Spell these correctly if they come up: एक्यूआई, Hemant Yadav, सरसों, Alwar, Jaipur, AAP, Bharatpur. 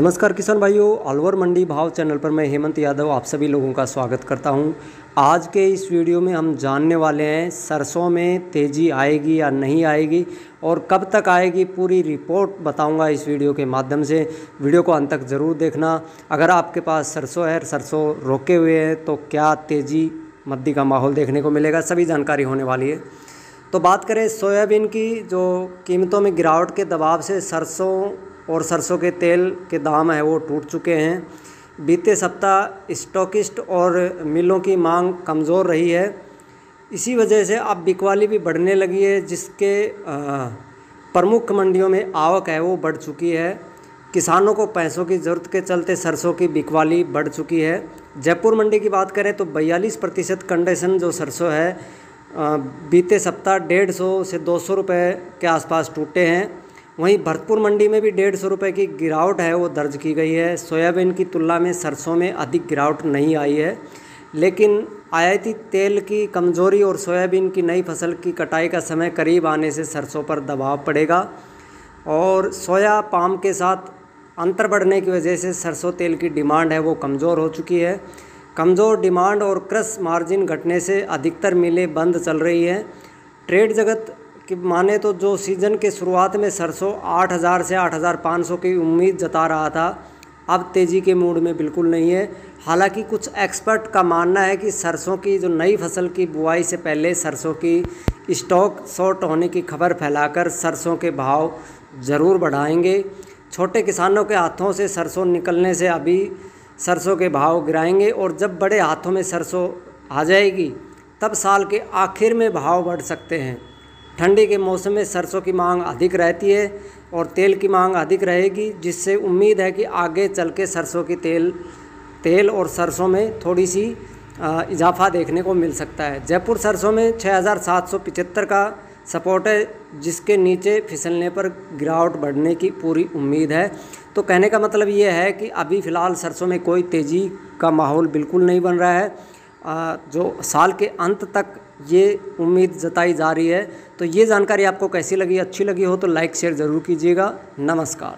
नमस्कार किसान भाइयों, अलवर मंडी भाव चैनल पर मैं हेमंत यादव आप सभी लोगों का स्वागत करता हूं। आज के इस वीडियो में हम जानने वाले हैं सरसों में तेज़ी आएगी या नहीं आएगी और कब तक आएगी, पूरी रिपोर्ट बताऊंगा इस वीडियो के माध्यम से। वीडियो को अंत तक ज़रूर देखना। अगर आपके पास सरसों है, सरसों रोके हुए हैं तो क्या तेज़ी मंदी का माहौल देखने को मिलेगा, सभी जानकारी होने वाली है। तो बात करें सोयाबीन की, जो कीमतों में गिरावट के दबाव से सरसों और सरसों के तेल के दाम है वो टूट चुके हैं। बीते सप्ताह स्टॉकिस्ट और मिलों की मांग कमज़ोर रही है, इसी वजह से अब बिकवाली भी बढ़ने लगी है, जिसके प्रमुख मंडियों में आवक है वो बढ़ चुकी है। किसानों को पैसों की ज़रूरत के चलते सरसों की बिकवाली बढ़ चुकी है। जयपुर मंडी की बात करें तो 42% कंडीशन जो सरसों है बीते सप्ताह 150 से 200 रुपये के आसपास टूटे हैं। वहीं भरतपुर मंडी में भी 150 रुपये की गिरावट है वो दर्ज की गई है। सोयाबीन की तुलना में सरसों में अधिक गिरावट नहीं आई है, लेकिन आयाती तेल की कमज़ोरी और सोयाबीन की नई फसल की कटाई का समय करीब आने से सरसों पर दबाव पड़ेगा और सोया पाम के साथ अंतर बढ़ने की वजह से सरसों तेल की डिमांड है वो कमज़ोर हो चुकी है। कमज़ोर डिमांड और क्रॉस मार्जिन घटने से अधिकतर मिलें बंद चल रही हैं। ट्रेड जगत कि माने तो जो सीज़न के शुरुआत में सरसों 8000 से 8500 की उम्मीद जता रहा था, अब तेज़ी के मूड में बिल्कुल नहीं है। हालांकि कुछ एक्सपर्ट का मानना है कि सरसों की जो नई फसल की बुआई से पहले सरसों की स्टॉक शॉर्ट होने की खबर फैलाकर सरसों के भाव ज़रूर बढ़ाएंगे। छोटे किसानों के हाथों से सरसों निकलने से अभी सरसों के भाव गिराएंगे और जब बड़े हाथों में सरसों आ जाएगी तब साल के आखिर में भाव बढ़ सकते हैं। ठंडी के मौसम में सरसों की मांग अधिक रहती है और तेल की मांग अधिक रहेगी, जिससे उम्मीद है कि आगे चल के सरसों की तेल और सरसों में थोड़ी सी इजाफा देखने को मिल सकता है। जयपुर सरसों में 6775 का सपोर्ट है, जिसके नीचे फिसलने पर गिरावट बढ़ने की पूरी उम्मीद है। तो कहने का मतलब ये है कि अभी फ़िलहाल सरसों में कोई तेज़ी का माहौल बिल्कुल नहीं बन रहा है। जो साल के अंत तक ये उम्मीद जताई जा रही है। तो ये जानकारी आपको कैसी लगी? अच्छी लगी हो तो लाइक शेयर ज़रूर कीजिएगा। नमस्कार।